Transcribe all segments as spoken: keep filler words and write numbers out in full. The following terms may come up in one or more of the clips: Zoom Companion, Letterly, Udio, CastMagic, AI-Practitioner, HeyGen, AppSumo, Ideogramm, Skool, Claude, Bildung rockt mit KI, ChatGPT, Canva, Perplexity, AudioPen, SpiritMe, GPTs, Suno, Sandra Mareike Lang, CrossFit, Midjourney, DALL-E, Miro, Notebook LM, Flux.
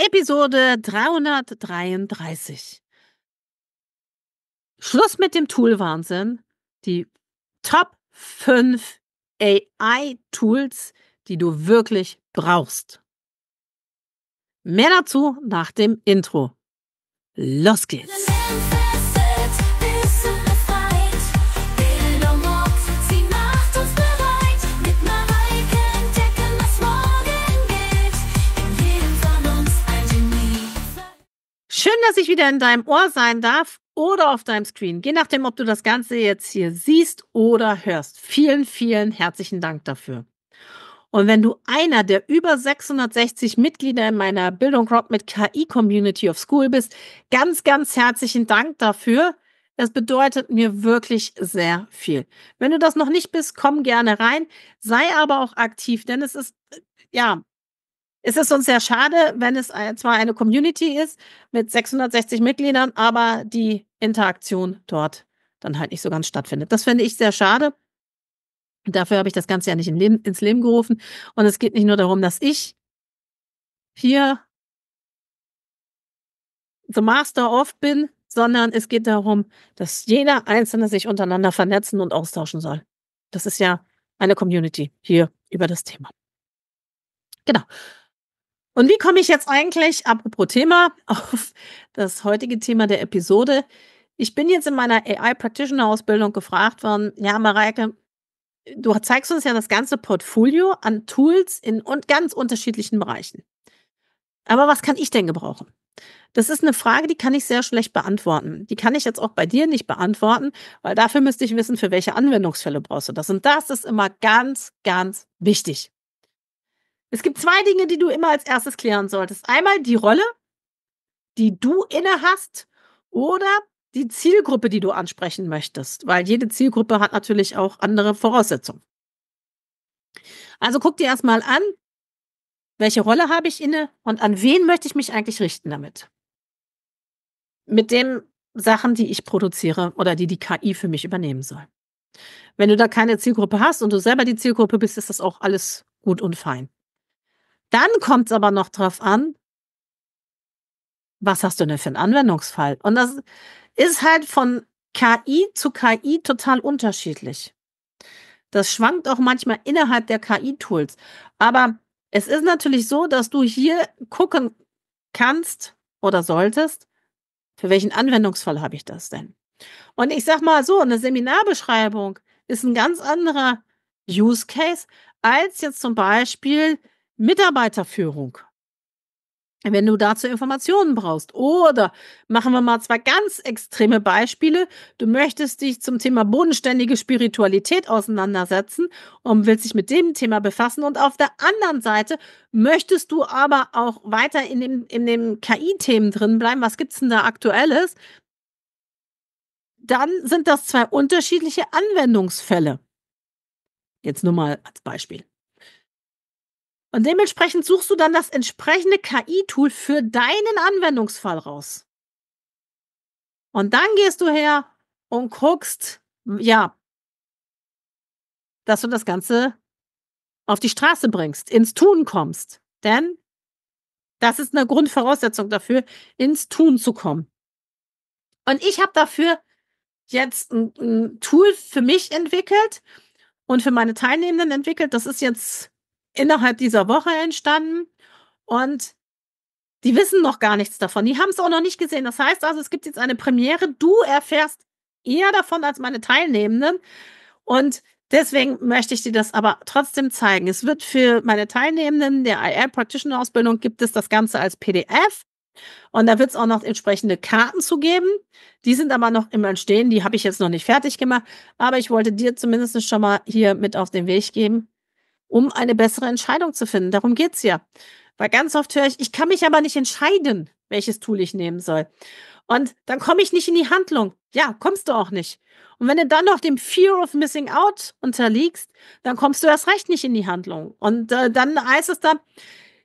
Episode dreihundertdreiunddreißig. Schluss mit dem Tool-Wahnsinn. Die Top fünf A I-Tools, die du wirklich brauchst. Mehr dazu nach dem Intro. Los geht's! Schön, dass ich wieder in deinem Ohr sein darf oder auf deinem Screen. Je nachdem, ob du das Ganze jetzt hier siehst oder hörst. Vielen, vielen herzlichen Dank dafür. Und wenn du einer der über sechshundertsechzig Mitglieder in meiner Bildung rockt mit K I Community of School bist, ganz, ganz herzlichen Dank dafür. Das bedeutet mir wirklich sehr viel. Wenn du das noch nicht bist, komm gerne rein. Sei aber auch aktiv, denn es ist, ja... Es ist uns sehr schade, wenn es zwar eine Community ist mit sechshundertsechzig Mitgliedern, aber die Interaktion dort dann halt nicht so ganz stattfindet. Das finde ich sehr schade. Dafür habe ich das Ganze ja nicht in Leben, ins Leben gerufen. Und es geht nicht nur darum, dass ich hier the master of bin, sondern es geht darum, dass jeder Einzelne sich untereinander vernetzen und austauschen soll. Das ist ja eine Community hier über das Thema. Genau. Und wie komme ich jetzt eigentlich, apropos Thema, auf das heutige Thema der Episode? Ich bin jetzt in meiner A I-Practitioner-Ausbildung gefragt worden, ja, Mareike, du zeigst uns ja das ganze Portfolio an Tools in ganz unterschiedlichen Bereichen. Aber was kann ich denn gebrauchen? Das ist eine Frage, die kann ich sehr schlecht beantworten. Die kann ich jetzt auch bei dir nicht beantworten, weil dafür müsste ich wissen, für welche Anwendungsfälle brauchst du das. Und das ist immer ganz, ganz wichtig. Es gibt zwei Dinge, die du immer als erstes klären solltest. Einmal die Rolle, die du inne hast, oder die Zielgruppe, die du ansprechen möchtest, weil jede Zielgruppe hat natürlich auch andere Voraussetzungen. Also guck dir erstmal an, welche Rolle habe ich inne und an wen möchte ich mich eigentlich richten damit? Mit den Sachen, die ich produziere oder die die K I für mich übernehmen soll. Wenn du da keine Zielgruppe hast und du selber die Zielgruppe bist, ist das auch alles gut und fein. Dann kommt es aber noch drauf an, was hast du denn für einen Anwendungsfall? Und das ist halt von K I zu K I total unterschiedlich. Das schwankt auch manchmal innerhalb der K I-Tools. Aber es ist natürlich so, dass du hier gucken kannst oder solltest, für welchen Anwendungsfall habe ich das denn? Und ich sag mal so, eine Seminarbeschreibung ist ein ganz anderer Use Case als jetzt zum Beispiel Mitarbeiterführung, wenn du dazu Informationen brauchst. Oder machen wir mal zwei ganz extreme Beispiele. Du möchtest dich zum Thema bodenständige Spiritualität auseinandersetzen und willst dich mit dem Thema befassen. Und auf der anderen Seite möchtest du aber auch weiter in dem, in dem K I-Themen drin bleiben. Was gibt es denn da Aktuelles? Dann sind das zwei unterschiedliche Anwendungsfälle. Jetzt nur mal als Beispiel. Und dementsprechend suchst du dann das entsprechende K I-Tool für deinen Anwendungsfall raus. Und dann gehst du her und guckst, ja, dass du das Ganze auf die Straße bringst, ins Tun kommst. Denn das ist eine Grundvoraussetzung dafür, ins Tun zu kommen. Und ich habe dafür jetzt ein, ein Tool für mich entwickelt und für meine Teilnehmenden entwickelt. Das ist jetzt innerhalb dieser Woche entstanden und die wissen noch gar nichts davon. Die haben es auch noch nicht gesehen. Das heißt also, es gibt jetzt eine Premiere. Du erfährst eher davon als meine Teilnehmenden und deswegen möchte ich dir das aber trotzdem zeigen. Es wird für meine Teilnehmenden der A I-Practitioner-Ausbildung gibt es das Ganze als P D F und da wird es auch noch entsprechende Karten zu geben. Die sind aber noch im Entstehen. Die habe ich jetzt noch nicht fertig gemacht, aber ich wollte dir zumindest schon mal hier mit auf den Weg geben, um eine bessere Entscheidung zu finden. Darum geht es ja. Weil ganz oft höre ich, ich kann mich aber nicht entscheiden, welches Tool ich nehmen soll. Und dann komme ich nicht in die Handlung. Ja, kommst du auch nicht. Und wenn du dann noch dem Fear of Missing Out unterliegst, dann kommst du erst recht nicht in die Handlung. Und äh, dann heißt es dann,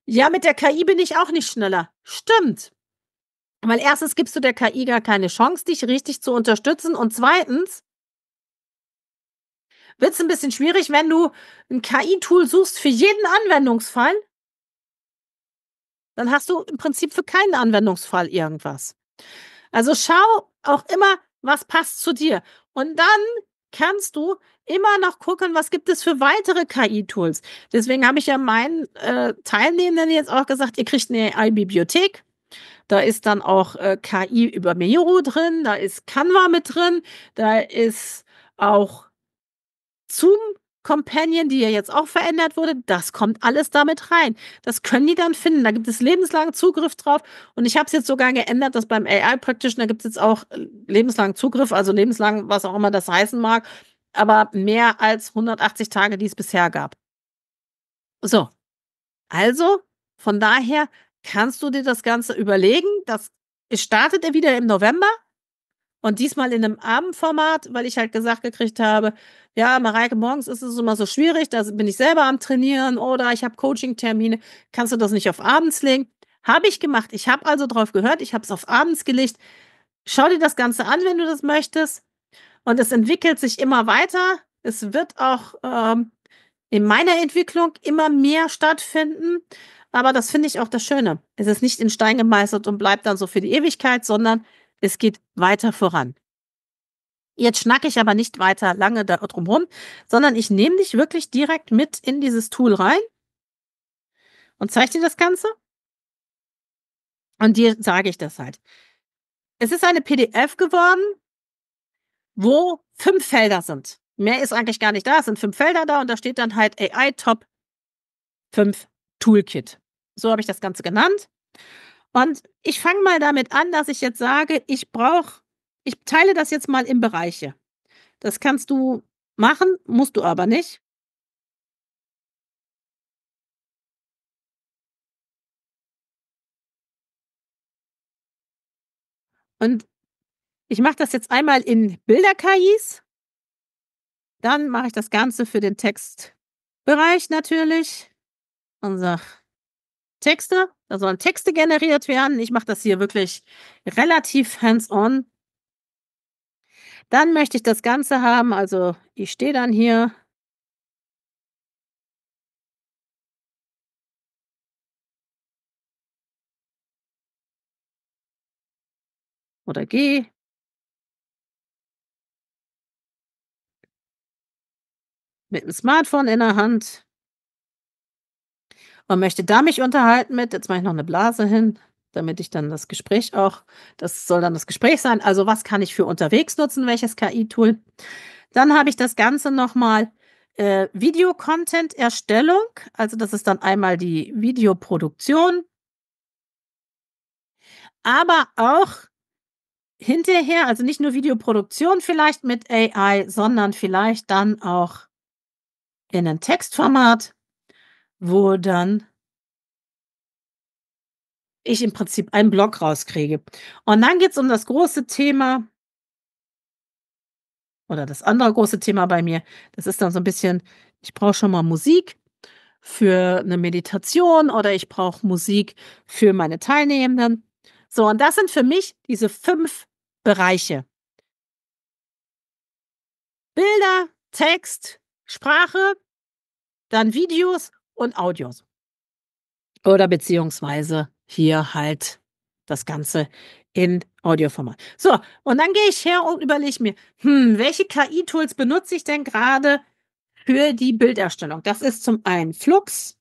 ja, mit der K I bin ich auch nicht schneller. Stimmt. Weil erstens gibst du der K I gar keine Chance, dich richtig zu unterstützen. Und zweitens wird es ein bisschen schwierig, wenn du ein K I-Tool suchst für jeden Anwendungsfall Dann hast du im Prinzip für keinen Anwendungsfall irgendwas. Also schau auch immer, was passt zu dir. Und dann kannst du immer noch gucken, was gibt es für weitere K I-Tools. Deswegen habe ich ja meinen äh, Teilnehmenden jetzt auch gesagt, ihr kriegt eine A I-Bibliothek. Da ist dann auch äh, K I über Miro drin, da ist Canva mit drin, da ist auch Zoom Companion, die ja jetzt auch verändert wurde, das kommt alles damit rein. Das können die dann finden. Da gibt es lebenslangen Zugriff drauf. Und ich habe es jetzt sogar geändert, dass beim A I-Practitioner gibt es jetzt auch lebenslangen Zugriff, also lebenslang, was auch immer das heißen mag, aber mehr als hundertachtzig Tage, die es bisher gab. So. Also, von daher kannst du dir das Ganze überlegen. Das startet er wieder im November. Und diesmal in einem Abendformat, weil ich halt gesagt gekriegt habe, ja, Mareike, morgens ist es immer so schwierig, da bin ich selber am Trainieren oder ich habe Coaching-Termine, kannst du das nicht auf abends legen? Habe ich gemacht. Ich habe also drauf gehört, ich habe es auf abends gelegt. Schau dir das Ganze an, wenn du das möchtest. Und es entwickelt sich immer weiter. Es wird auch ähm, in meiner Entwicklung immer mehr stattfinden. Aber das finde ich auch das Schöne. Es ist nicht in Stein gemeißelt und bleibt dann so für die Ewigkeit, sondern es geht weiter voran. Jetzt schnacke ich aber nicht weiter lange da drum rum, sondern ich nehme dich wirklich direkt mit in dieses Tool rein und zeige dir das Ganze. Und dir sage ich das halt. Es ist eine P D F geworden, wo fünf Felder sind. Mehr ist eigentlich gar nicht da. Es sind fünf Felder da und da steht dann halt A I Top fünf Toolkit. So habe ich das Ganze genannt. Und ich fange mal damit an, dass ich jetzt sage, ich brauche, ich teile das jetzt mal in Bereiche. Das kannst du machen, musst du aber nicht. Und ich mache das jetzt einmal in Bilder-K Is. Dann mache ich das Ganze für den Textbereich natürlich und sage Texte. Da sollen Texte generiert werden. Ich mache das hier wirklich relativ hands-on. Dann möchte ich das Ganze haben. Also ich stehe dann hier. Oder gehe. Mit dem Smartphone in der Hand. Man möchte da mich unterhalten mit, jetzt mache ich noch eine Blase hin, damit ich dann das Gespräch auch, das soll dann das Gespräch sein, also was kann ich für unterwegs nutzen, welches K I-Tool. Dann habe ich das Ganze nochmal äh, Video-Content-Erstellung, also das ist dann einmal die Videoproduktion, aber auch hinterher, also nicht nur Videoproduktion vielleicht mit A I, sondern vielleicht dann auch in ein Textformat, wo dann ich im Prinzip einen Blog rauskriege. Und dann geht es um das große Thema oder das andere große Thema bei mir. Das ist dann so ein bisschen, ich brauche schon mal Musik für eine Meditation oder ich brauche Musik für meine Teilnehmenden. So, und das sind für mich diese fünf Bereiche. Bilder, Text, Sprache, dann Videos und Audios. Oder beziehungsweise hier halt das Ganze in Audioformat. So, und dann gehe ich her und überlege mir, hm, welche K I-Tools benutze ich denn gerade für die Bilderstellung? Das ist zum einen Flux.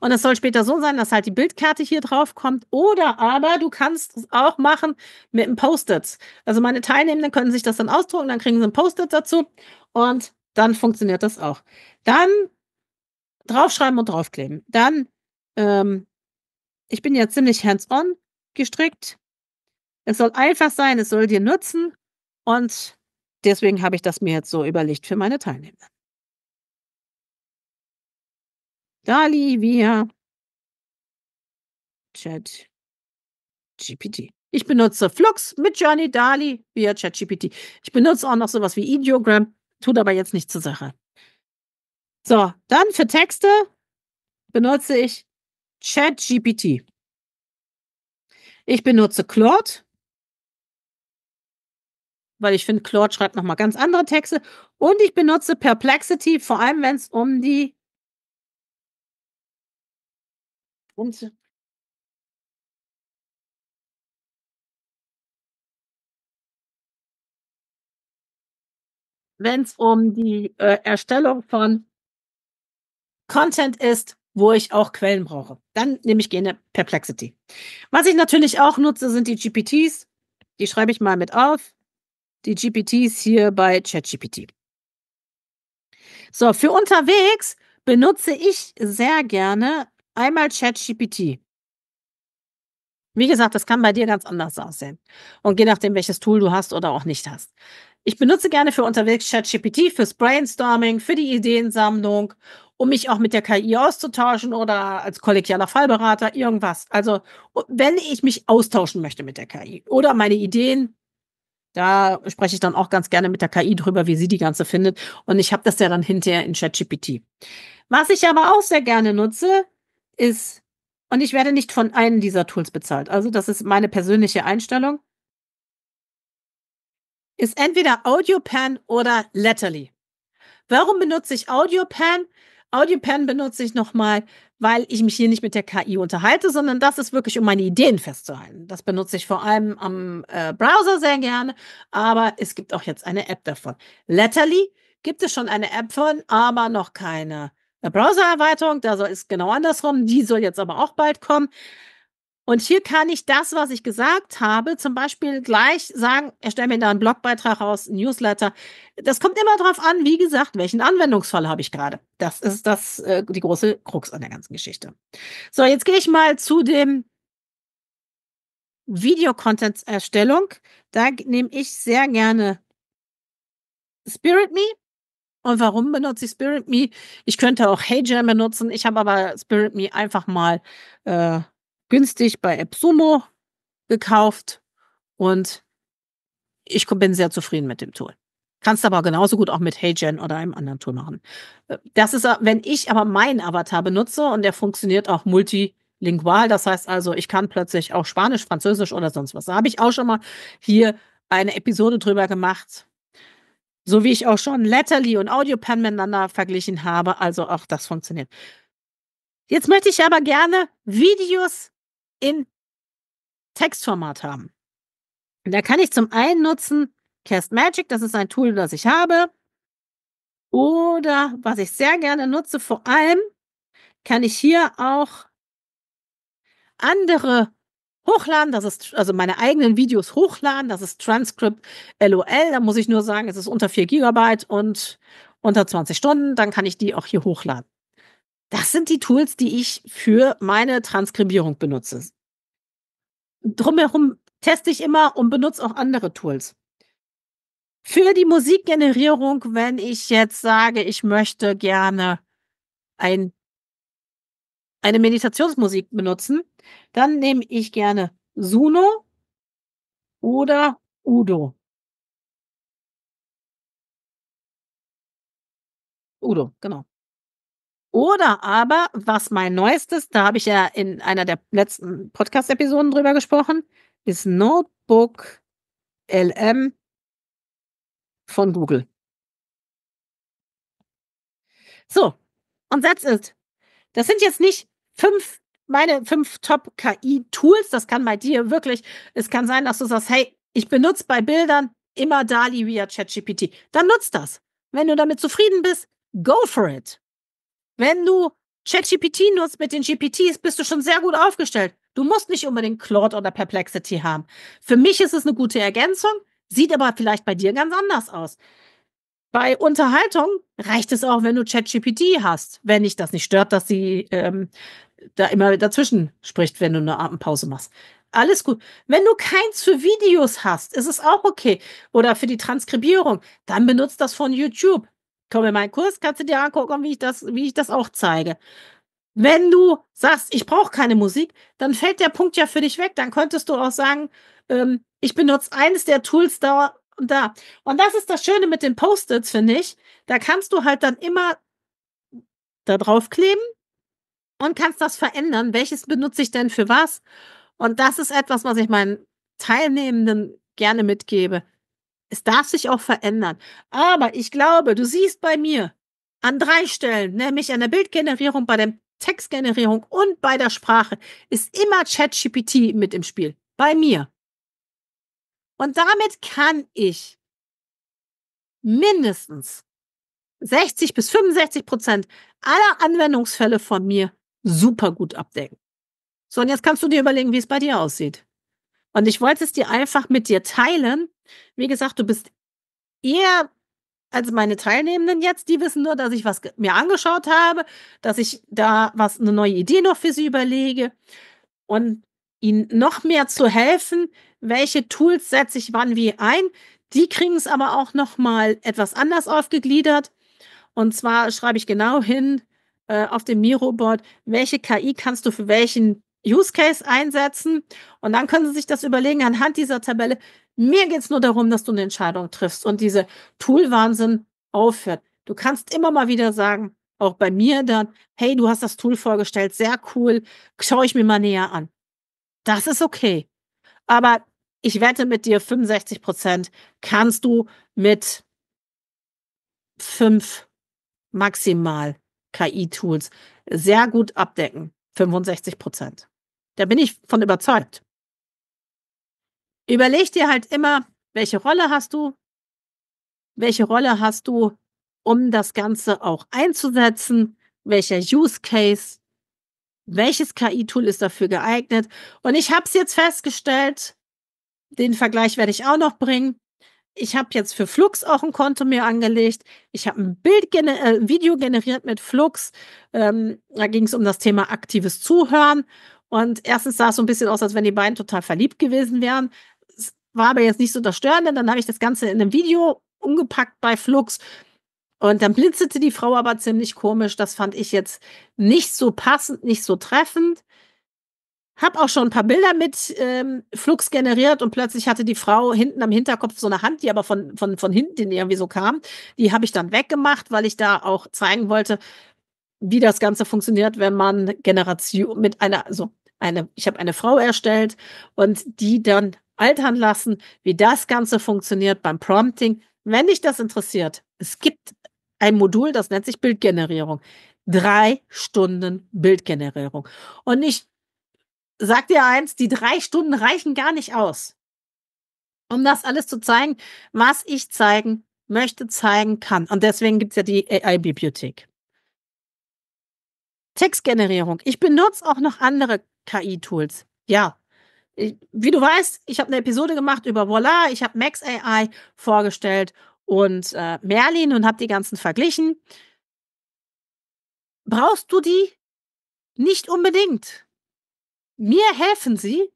Und es soll später so sein, dass halt die Bildkarte hier drauf kommt. Oder aber du kannst es auch machen mit einem Post-it. Also meine Teilnehmenden können sich das dann ausdrucken, dann kriegen sie ein Post-it dazu und dann funktioniert das auch. Dann draufschreiben und draufkleben. Dann, ähm, ich bin ja ziemlich hands-on gestrickt. Es soll einfach sein, es soll dir nutzen und deswegen habe ich das mir jetzt so überlegt für meine Teilnehmer. DALL-E via ChatGPT. Ich benutze Flux, Midjourney, DALL-E via ChatGPT. Ich benutze auch noch sowas wie Ideogramm, tut aber jetzt nicht zur Sache. So, dann für Texte benutze ich ChatGPT. Ich benutze Claude, weil ich finde, Claude schreibt nochmal ganz andere Texte. Und ich benutze Perplexity, vor allem wenn es um die Bums. Wenn es um die äh, Erstellung von Content ist, wo ich auch Quellen brauche, dann nehme ich gerne Perplexity. Was ich natürlich auch nutze, sind die G P Ts. Die schreibe ich mal mit auf. Die G P Ts hier bei ChatGPT. So, für unterwegs benutze ich sehr gerne einmal ChatGPT. Wie gesagt, das kann bei dir ganz anders aussehen. Und je nachdem, welches Tool du hast oder auch nicht hast. Ich benutze gerne für unterwegs ChatGPT, fürs Brainstorming, für die Ideensammlung, um mich auch mit der K I auszutauschen oder als kollegialer Fallberater, irgendwas. Also, wenn ich mich austauschen möchte mit der K I oder meine Ideen, da spreche ich dann auch ganz gerne mit der K I drüber, wie sie die ganze findet. Und ich habe das ja dann hinterher in ChatGPT. Was ich aber auch sehr gerne nutze, ist, und ich werde nicht von einem dieser Tools bezahlt, also das ist meine persönliche Einstellung, ist entweder AudioPen oder Letterly. Warum benutze ich AudioPen? AudioPen benutze ich nochmal, weil ich mich hier nicht mit der K I unterhalte, sondern das ist wirklich, um meine Ideen festzuhalten. Das benutze ich vor allem am äh, Browser sehr gerne, aber es gibt auch jetzt eine App davon. Letterly gibt es schon eine App von, aber noch keine äh, Browser-Erweiterung. Da soll es genau andersrum. Die soll jetzt aber auch bald kommen. Und hier kann ich das, was ich gesagt habe, zum Beispiel gleich sagen, erstelle mir da einen Blogbeitrag raus, einen Newsletter. Das kommt immer darauf an, wie gesagt, welchen Anwendungsfall habe ich gerade. Das ist das, äh, die große Krux an der ganzen Geschichte. So, jetzt gehe ich mal zu dem Video-Content-Erstellung. Da nehme ich sehr gerne SpiritMe. Und warum benutze ich SpiritMe? Ich könnte auch HeyGen benutzen. Ich habe aber SpiritMe einfach mal äh, günstig bei AppSumo gekauft und ich bin sehr zufrieden mit dem Tool. Kannst aber genauso gut auch mit HeyGen oder einem anderen Tool machen. Das ist, wenn ich aber meinen Avatar benutze und der funktioniert auch multilingual, das heißt also, ich kann plötzlich auch Spanisch, Französisch oder sonst was. Da habe ich auch schon mal hier eine Episode drüber gemacht, so wie ich auch schon Letterly und AudioPen miteinander verglichen habe, also auch das funktioniert. Jetzt möchte ich aber gerne Videos in Textformat haben. Und da kann ich zum einen nutzen CastMagic, das ist ein Tool, das ich habe. Oder was ich sehr gerne nutze, vor allem kann ich hier auch andere hochladen, das ist also meine eigenen Videos hochladen, das ist Transcript L O L, da muss ich nur sagen, es ist unter vier Gigabyte und unter zwanzig Stunden, dann kann ich die auch hier hochladen. Das sind die Tools, die ich für meine Transkribierung benutze. Drumherum teste ich immer und benutze auch andere Tools. Für die Musikgenerierung, wenn ich jetzt sage, ich möchte gerne ein, eine Meditationsmusik benutzen, dann nehme ich gerne Suno oder Udio. Udio, genau. Oder aber, was mein Neuestes, da habe ich ja in einer der letzten Podcast-Episoden drüber gesprochen, ist Notebook L M von Google. So, und that's it. Das sind jetzt nicht fünf, meine fünf Top-K I-Tools, das kann bei dir wirklich, es kann sein, dass du sagst, hey, ich benutze bei Bildern immer DALL-E via ChatGPT. Dann nutzt das. Wenn du damit zufrieden bist, go for it. Wenn du ChatGPT nutzt mit den G P Ts, bist du schon sehr gut aufgestellt. Du musst nicht unbedingt Claude oder Perplexity haben. Für mich ist es eine gute Ergänzung, sieht aber vielleicht bei dir ganz anders aus. Bei Unterhaltung reicht es auch, wenn du ChatGPT hast, wenn dich das nicht stört, dass sie ähm, da immer dazwischen spricht, wenn du eine Atempause machst. Alles gut. Wenn du keins für Videos hast, ist es auch okay. Oder für die Transkribierung, dann benutzt das von YouTube. Komm in meinen Kurs, kannst du dir angucken, wie ich das, wie ich das auch zeige. Wenn du sagst, ich brauche keine Musik, dann fällt der Punkt ja für dich weg. Dann könntest du auch sagen, ähm, ich benutze eines der Tools da und da. Und das ist das Schöne mit den Post-its, finde ich. Da kannst du halt dann immer da draufkleben und kannst das verändern. Welches benutze ich denn für was? Und das ist etwas, was ich meinen Teilnehmenden gerne mitgebe. Es darf sich auch verändern. Aber ich glaube, du siehst bei mir an drei Stellen, nämlich an der Bildgenerierung, bei dem Textgenerierung und bei der Sprache ist immer ChatGPT mit im Spiel. Bei mir. Und damit kann ich mindestens sechzig bis fünfundsechzig Prozent aller Anwendungsfälle von mir super gut abdecken. So, und jetzt kannst du dir überlegen, wie es bei dir aussieht. Und ich wollte es dir einfach mit dir teilen. Wie gesagt, du bist eher als meine Teilnehmenden jetzt. Die wissen nur, dass ich was mir angeschaut habe, dass ich da was eine neue Idee noch für sie überlege und ihnen noch mehr zu helfen, welche Tools setze ich wann wie ein. Die kriegen es aber auch nochmal etwas anders aufgegliedert. Und zwar schreibe ich genau hin äh, auf dem Miro-Board, welche K I kannst du für welchen Use Case einsetzen. Und dann können Sie sich das überlegen anhand dieser Tabelle. Mir geht es nur darum, dass du eine Entscheidung triffst und diese Tool-Wahnsinn aufhört. Du kannst immer mal wieder sagen, auch bei mir dann, hey, du hast das Tool vorgestellt, sehr cool, schaue ich mir mal näher an. Das ist okay. Aber ich wette mit dir, fünfundsechzig Prozent kannst du mit fünf maximal K I-Tools sehr gut abdecken. fünfundsechzig Prozent. Da bin ich von überzeugt. Überleg dir halt immer, welche Rolle hast du? Welche Rolle hast du, um das Ganze auch einzusetzen? Welcher Use Case? Welches K I-Tool ist dafür geeignet? Und ich habe es jetzt festgestellt, den Vergleich werde ich auch noch bringen. Ich habe jetzt für Flux auch ein Konto mir angelegt. Ich habe ein Bild gener- äh, Video generiert mit Flux. Ähm, da ging es um das Thema aktives Zuhören. Und erstens sah es so ein bisschen aus, als wenn die beiden total verliebt gewesen wären. Es war aber jetzt nicht so das Störende. Dann habe ich das Ganze in einem Video umgepackt bei Flux. Und dann blinzelte die Frau aber ziemlich komisch. Das fand ich jetzt nicht so passend, nicht so treffend. Hab auch schon ein paar Bilder mit ähm, Flux generiert und plötzlich hatte die Frau hinten am Hinterkopf so eine Hand, die aber von, von, von hinten irgendwie so kam. Die habe ich dann weggemacht, weil ich da auch zeigen wollte, wie das Ganze funktioniert, wenn man Generation mit einer, also eine, ich habe eine Frau erstellt und die dann altern lassen, wie das Ganze funktioniert beim Prompting. Wenn dich das interessiert, es gibt ein Modul, das nennt sich Bildgenerierung. Drei Stunden Bildgenerierung. Und ich sag dir eins, die drei Stunden reichen gar nicht aus, um das alles zu zeigen, was ich zeigen möchte, zeigen kann. Und deswegen gibt es ja die A I-Bibliothek. Textgenerierung. Ich benutze auch noch andere K I-Tools. Ja, ich, wie du weißt, ich habe eine Episode gemacht über Voila, ich habe Max A I vorgestellt und äh, Merlin und habe die ganzen verglichen. Brauchst du die? Nicht unbedingt. Mir helfen sie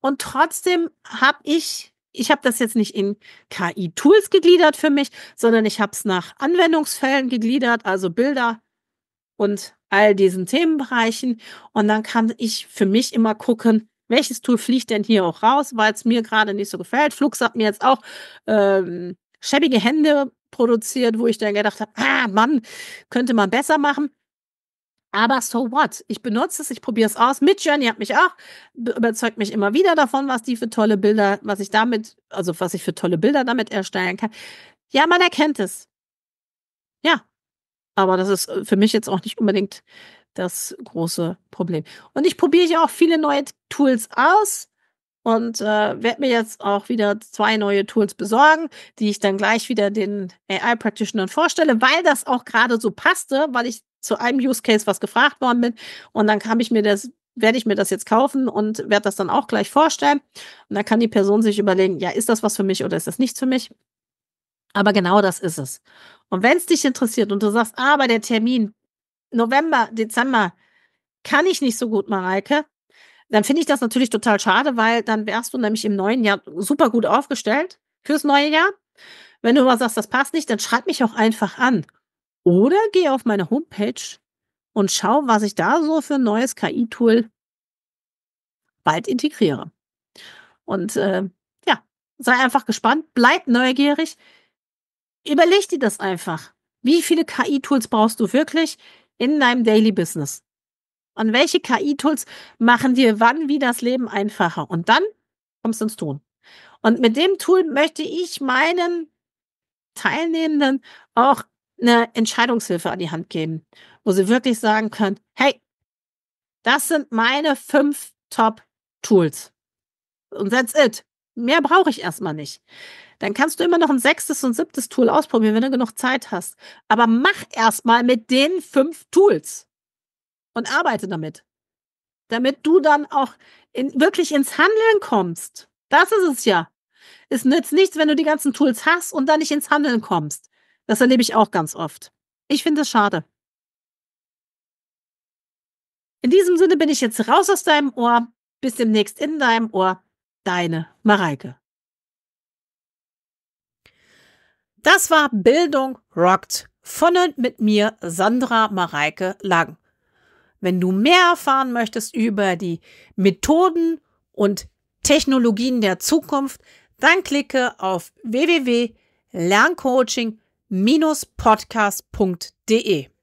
und trotzdem habe ich, ich habe das jetzt nicht in K I-Tools gegliedert für mich, sondern ich habe es nach Anwendungsfällen gegliedert, also Bilder und all diesen Themenbereichen. Und dann kann ich für mich immer gucken, welches Tool fliegt denn hier auch raus, weil es mir gerade nicht so gefällt. Flux hat mir jetzt auch ähm, schäbige Hände produziert, wo ich dann gedacht habe, ah Mann, könnte man besser machen. Aber so what? Ich benutze es, ich probiere es aus. Midjourney hat mich auch, überzeugt mich immer wieder davon, was die für tolle Bilder, was ich damit, also was ich für tolle Bilder damit erstellen kann. Ja, man erkennt es. Ja. Aber das ist für mich jetzt auch nicht unbedingt das große Problem. Und ich probiere ja auch viele neue Tools aus und äh, werde mir jetzt auch wieder zwei neue Tools besorgen, die ich dann gleich wieder den A I-Practitionern vorstelle, weil das auch gerade so passte, weil ich zu einem Use Case, was gefragt worden bin. Und dann kann ich mir das, werde ich mir das jetzt kaufen und werde das dann auch gleich vorstellen. Und dann kann die Person sich überlegen, ja, ist das was für mich oder ist das nichts für mich? Aber genau das ist es. Und wenn es dich interessiert und du sagst, ah, bei der Termin November, Dezember kann ich nicht so gut, Mareike, dann finde ich das natürlich total schade, weil dann wärst du nämlich im neuen Jahr super gut aufgestellt fürs neue Jahr. Wenn du aber sagst, das passt nicht, dann schreib mich auch einfach an. Oder gehe auf meine Homepage und schau, was ich da so für ein neues K I-Tool bald integriere. Und äh, ja, sei einfach gespannt, bleib neugierig. Überleg dir das einfach. Wie viele K I-Tools brauchst du wirklich in deinem Daily Business? Und welche K I-Tools machen dir wann wie das Leben einfacher? Und dann kommst du ins Tun. Und mit dem Tool möchte ich meinen Teilnehmenden auch eine Entscheidungshilfe an die Hand geben, wo sie wirklich sagen können, hey, das sind meine fünf Top-Tools. Und that's it. Mehr brauche ich erstmal nicht. Dann kannst du immer noch ein sechstes und siebtes Tool ausprobieren, wenn du genug Zeit hast. Aber mach erstmal mit den fünf Tools und arbeite damit. Damit du dann auch in, wirklich ins Handeln kommst. Das ist es ja. Es nützt nichts, wenn du die ganzen Tools hast und dann nicht ins Handeln kommst. Das erlebe ich auch ganz oft. Ich finde es schade. In diesem Sinne bin ich jetzt raus aus deinem Ohr. Bis demnächst in deinem Ohr. Deine Mareike. Das war Bildung rockt von und mit mir, Sandra Mareike Lang. Wenn du mehr erfahren möchtest über die Methoden und Technologien der Zukunft, dann klicke auf w w w punkt lerncoaching minus podcast punkt de.